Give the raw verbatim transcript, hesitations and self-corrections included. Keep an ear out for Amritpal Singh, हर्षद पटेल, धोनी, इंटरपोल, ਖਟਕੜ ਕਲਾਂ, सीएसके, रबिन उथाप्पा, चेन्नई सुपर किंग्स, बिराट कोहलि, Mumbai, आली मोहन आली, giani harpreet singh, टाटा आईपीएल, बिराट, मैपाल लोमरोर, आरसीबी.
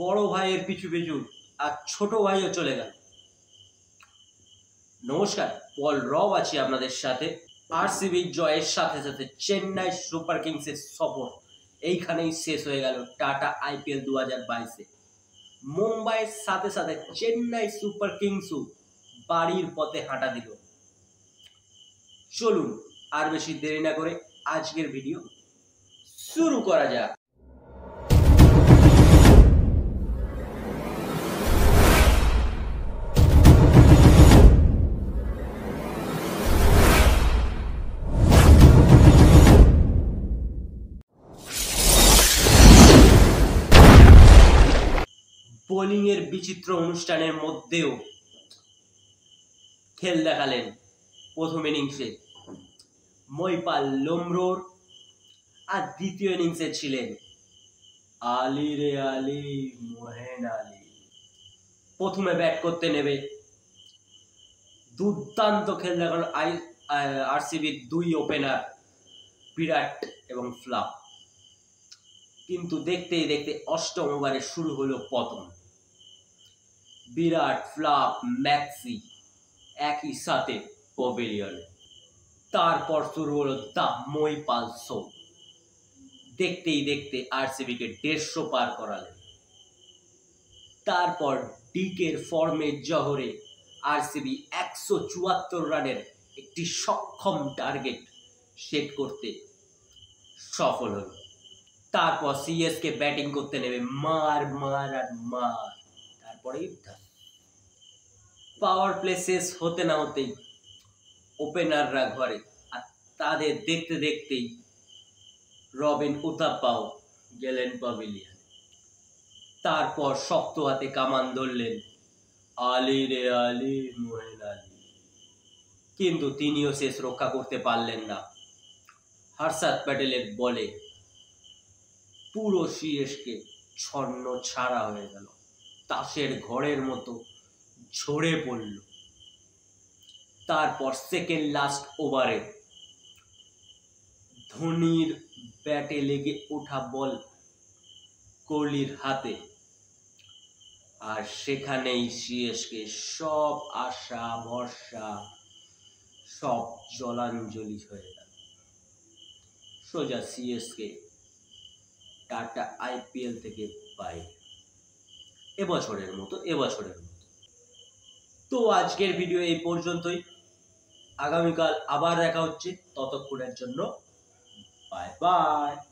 बड़ो भाई पिछु पिछु और छोटो भाई चले गल। नमस्कार पल रब आछि आपनादेर साथे। आरसीबी जयेर साथे साथे चेन्नई सुपर किंग्सेर सफर एइखानेई शेष हये गेल। टाटा आईपीएल दो हज़ार बाईस ए मुम्बाइर साथे साथे चेन्नई सुपर किंग्सও बाड़ीर पथे हाँटा दिल। चलुन आर बेशी देरी ना करे आजकेर भिडियो शुरू करा जाक। बोलिंगेर विचित्र अनुष्ठानेर मध्येও खेल देखालेन। प्रथम इनिंगसे मैपाल लोमरोर और द्वितीय इनिंगसे छिलेन आली रे आली मोहन आली। प्रथमे बैट करते नेमे दुर्दान्त खेल देखालेन आरसीबी दुई ओपेनार बिराट एवं फ्लाप। किन्तु देखते ही देखते अष्टम ओभारे शुरू हलो पतन। बिराट फ्लाप मैक्सी एक ही साथे पवेलियन। तारपर शुरू हलो दा मैपाल शो। देखते ही देखते आरसीबी के डेढ़शो पार कराले। तारपर डिकेर फर्मे जहरे आरसीबी एकशो चुयात्तर रानेर एक सक्षम टार्गेट सेट करते सफल हलो। तारपर सीएसके बैटिंग करते नेमे मार मार और मार। तारपरेई पावर प्ले शेष होते ना होते ही ओपेनाररा घरे और तादेर देखते देखते ही रबिन उथाप्पाओ गेलेन पवेलियन। तारपर शक्त हाथे कामान धरलेन आली रे आली मोहन आली। किन्तु तिनिओ शेष रक्षा करते पारलेन ना। हर्षद पटेलेर बले पुरो सीएस के छन्न छाड़ा हो गल। ताशेर घरेर मतो झड़े पड़ल। तारपर सेकेंड लास्ट ओभारे धोनीर बैटे लेगे उठा बल कोहलिर हाथे और सेखानेई सीएस के सब आशा भरसा सब जलांजलि हो गल। सोजा सीएस के टाटा आईपीएल থেকে বাই এবছরের মতো এবছরের মতো। তো আজকের ভিডিও এই পর্যন্তই। আগামীকাল আবার দেখা হচ্ছে। ততক্ষণের জন্য বাই বাই।